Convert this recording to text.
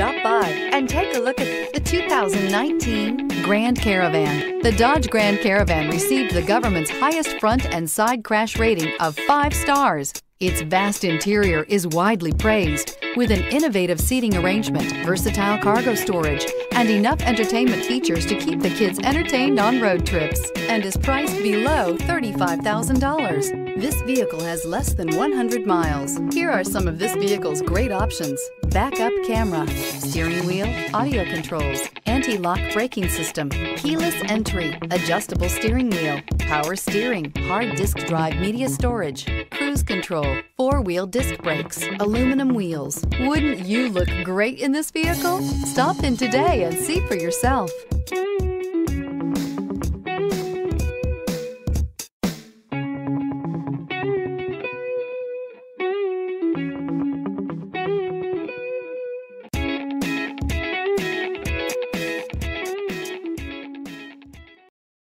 stop by and take a look at the 2019 Grand Caravan. The Dodge Grand Caravan received the government's highest front and side crash rating of 5 stars. Its vast interior is widely praised, with an innovative seating arrangement, versatile cargo storage, and enough entertainment features to keep the kids entertained on road trips, and is priced below $35,000. This vehicle has less than 100 miles. Here are some of this vehicle's great options: backup camera, steering wheel audio controls, anti-lock braking system, keyless entry, adjustable steering wheel, power steering, hard disk drive media storage, cruise control, 4-wheel disc brakes, aluminum wheels. Wouldn't you look great in this vehicle? Stop in today and see for yourself.